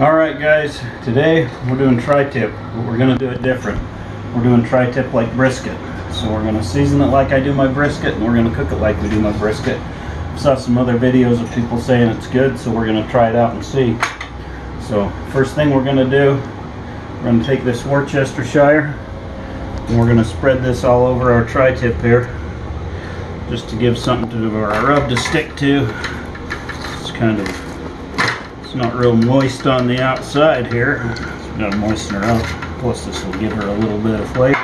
Alright guys, today we're doing tri-tip, but we're going to do it different. We're doing tri-tip like brisket. So we're going to season it like I do my brisket, and we're going to cook it like we do my brisket. I saw some other videos of people saying it's good, so we're going to try it out and see. So first thing we're going to do, we're going to take this Worcestershire, and we're going to spread this all over our tri-tip here, just to give something to our rub to stick to. It's kind of... it's not real moist on the outside here. We've got to moisten her up. Plus this will give her a little bit of flavor.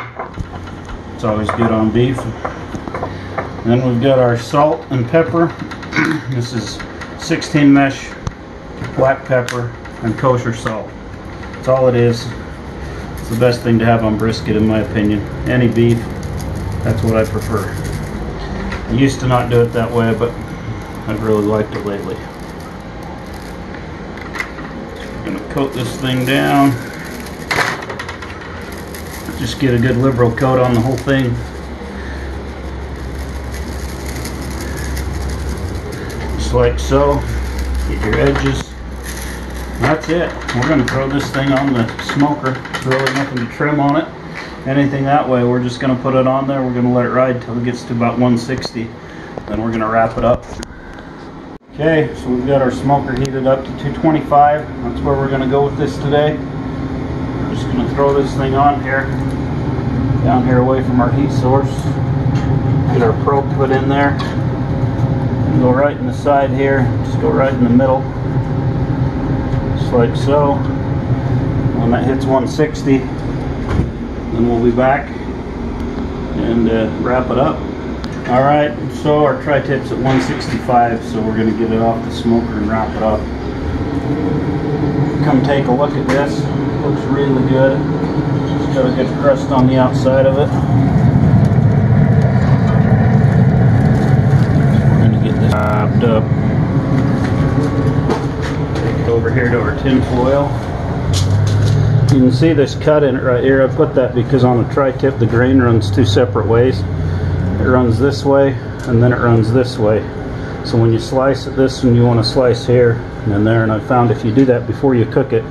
It's always good on beef. And then we've got our salt and pepper. This is 16 mesh black pepper and kosher salt. That's all it is. It's the best thing to have on brisket in my opinion. Any beef, that's what I prefer. I used to not do it that way, but I've really liked it lately. Gonna coat this thing down, just get a good liberal coat on the whole thing. Just like so, get your edges. That's it. We're gonna throw this thing on the smoker. There's really nothing to trim on it, anything that way. We're just gonna put it on there. We're gonna let it ride till it gets to about 160. Then we're gonna wrap it up. Okay, so we've got our smoker heated up to 225. That's where we're going to go with this today. We're just going to throw this thing on here, down here away from our heat source. Get our probe put in there. And go right in the side here, just go right in the middle. Just like so. When that hits 160, then we'll be back and wrap it up. Alright, so our tri-tip's at 165, so we're going to get it off the smoker and wrap it up. Come take a look at this. It looks really good. It's got a good crust on the outside of it. We're going to get this wrapped up. Take it over here to our tin foil. You can see this cut in it right here. I put that because on a tri-tip the grain runs two separate ways. It runs this way, and then it runs this way. So when you slice it, this one you want to slice here and there. And I found if you do that before you cook it,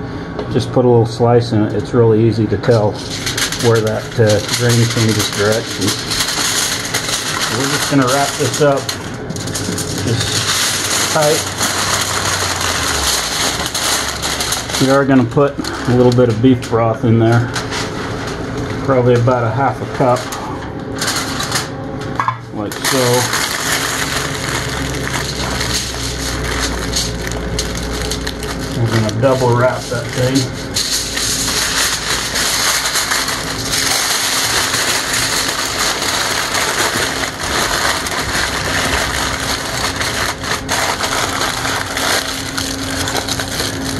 just put a little slice in it. It's really easy to tell where that grain changes direction. So we're just going to wrap this up just tight. We are going to put a little bit of beef broth in there, probably about a half a cup. Like so. We're going to double wrap that thing.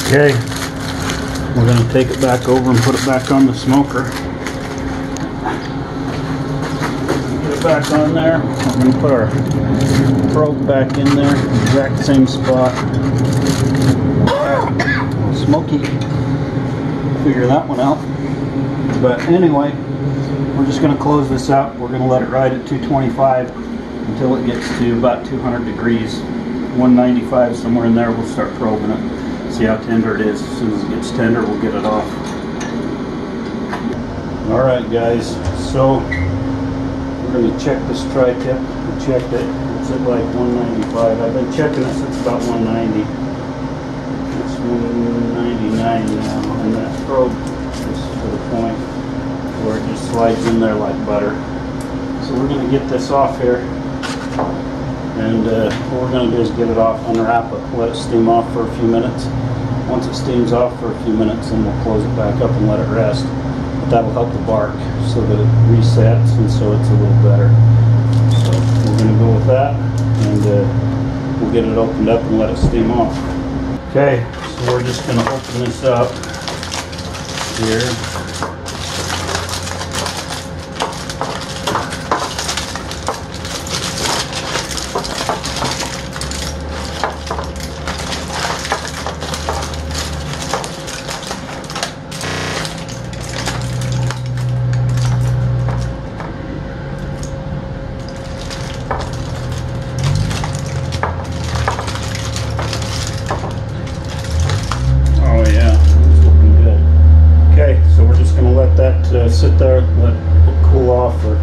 Okay, we're going to take it back over and put it back on the smoker. Back on there. We're going to put our probe back in there, exact same spot. Smoky. Figure that one out. But anyway, we're just going to close this out. We're going to let it ride at 225 until it gets to about 200 degrees. 195 somewhere in there. We'll start probing it. See how tender it is. As soon as it gets tender, we'll get it off. Alright guys, so we're going to check this tri-tip. We checked it. It's at like 195. I've been checking it since about 190. It's 199 now. And that probe is to the point where it just slides in there like butter. So we're going to get this off here. And what we're going to do is get it off, unwrap it, let it steam off for a few minutes. Once it steams off for a few minutes, then we'll close it back up and let it rest. That'll help the bark so that it resets and so it's a little better. So we're going to go with that, and we'll get it opened up and let it steam off. Okay, so we're just going to open this up here. Oh yeah, sit there, let it cool off for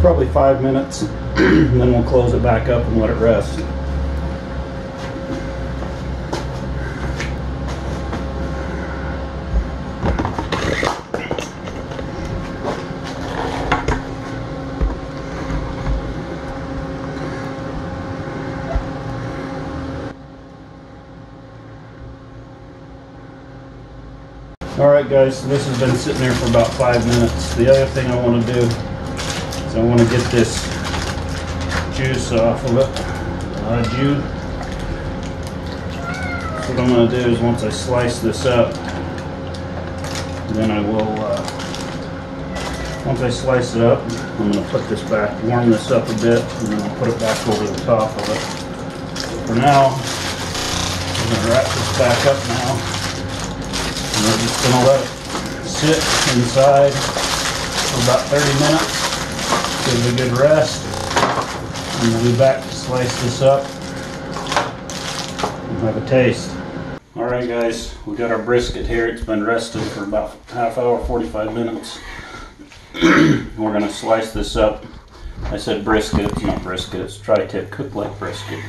probably 5 minutes, and then we'll close it back up and let it rest. Alright guys, so this has been sitting there for about 5 minutes. The other thing I want to do is I want to get this juice off of it. What I'm going to do is once I slice this up, then I will, once I slice it up, I'm going to put this back, warm this up a bit, and then I'll put it back over the top of it. So for now, I'm going to wrap this back up now. And we're just going to let it sit inside for about 30 minutes, give it a good rest, and we'll be back to slice this up and have a taste. Alright guys, we got our brisket here. It's been rested for about half hour, 45 minutes. We're going to slice this up. I said brisket, it's not brisket, it's tri-tip cooked like brisket.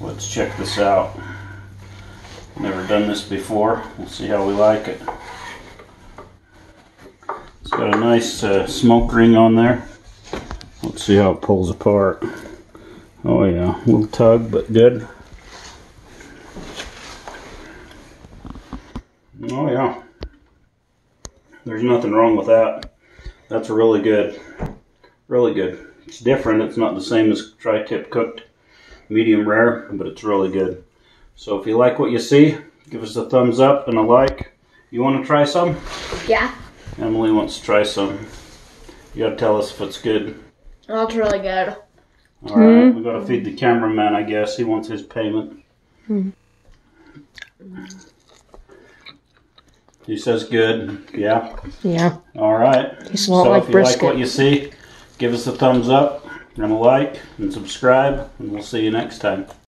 So let's check this out. Never done this before. We'll see how we like it. It's got a nice smoke ring on there. Let's see how it pulls apart. Oh yeah, a little tug, but good. Oh yeah. There's nothing wrong with that. That's really good. Really good. It's different. It's not the same as tri-tip cooked medium rare, but it's really good. So if you like what you see, give us a thumbs up and a like. You want to try some? Yeah. Emily wants to try some. You gotta tell us if it's good. That's really good. All right, we gotta feed the cameraman. I guess he wants his payment. He says good. Yeah. Yeah. All right. So if you like what you see, give us a thumbs up and a like and subscribe, and we'll see you next time.